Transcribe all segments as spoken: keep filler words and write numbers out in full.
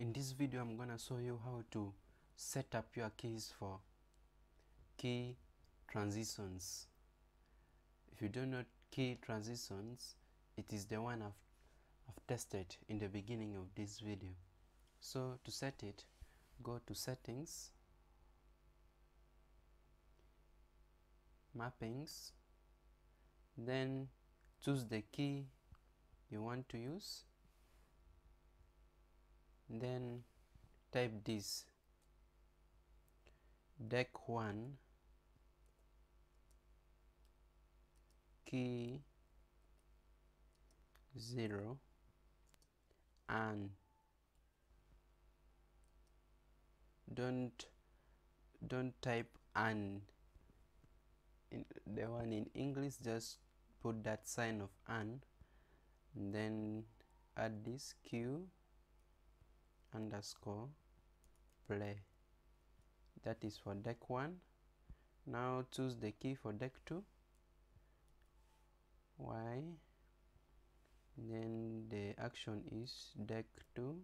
In this video, I'm gonna show you how to set up your keys for key transitions. If you don't know key transitions, it is the one I've, I've tested in the beginning of this video. So to set it, go to settings, mappings, then choose the key you want to use, then type this deck one key zero and don't don't type an in the one in English, just put that sign of an, and then add this q underscore play. That is for deck one. Now choose the key for deck two, y, then the action is deck two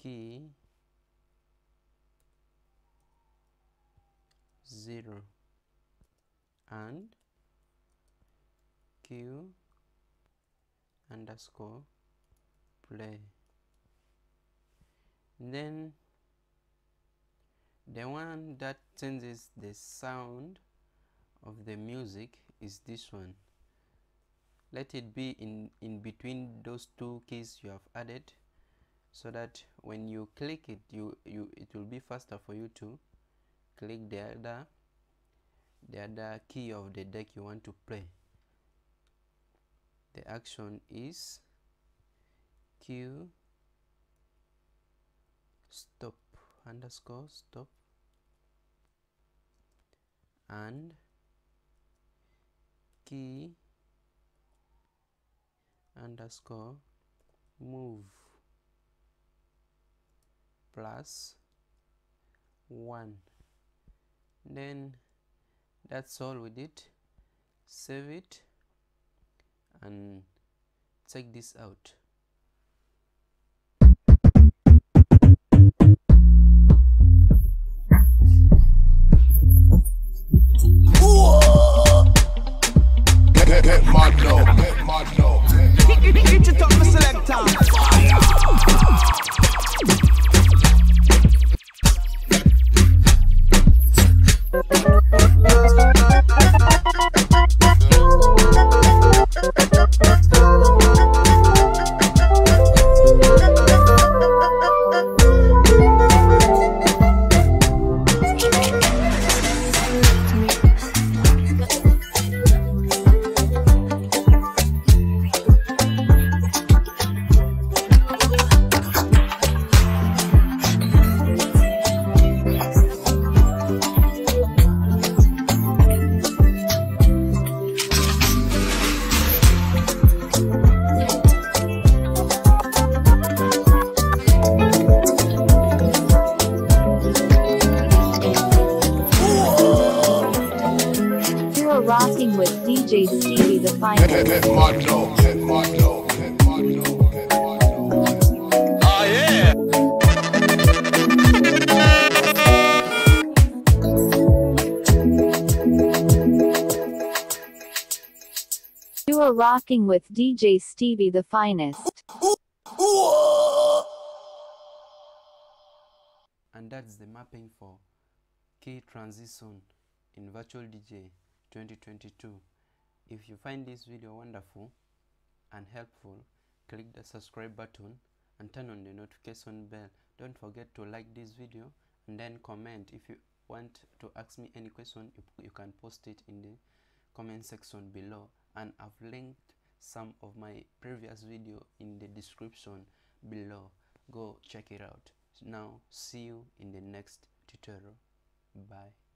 key zero and q underscore play. Then the one that changes the sound of the music is this one. Let it be in in between those two keys you have added, so that when you click it, you you it will be faster for you to click the other the other key of the deck you want to play. The action is q stop underscore stop and key underscore move plus one. Then that's all with it. Save it and check this out. Get, get mad now, get mad now. Hit it up for selector. Rocking with D J Stevie, the final. Get, get, get mad now, get mad now, get mad now, get mad now. Oh yeah! You are rocking with D J Stevie, the finest. And that's the mapping for key transition in Virtual D J twenty twenty-two. If you find this video wonderful and helpful, click the subscribe button and turn on the notification bell. Don't forget to like this video and then comment. If you want to ask me any question, you, you can post it in the comment section below, and I've linked some of my previous video in the description below. Go check it out. Now see you in the next tutorial. Bye.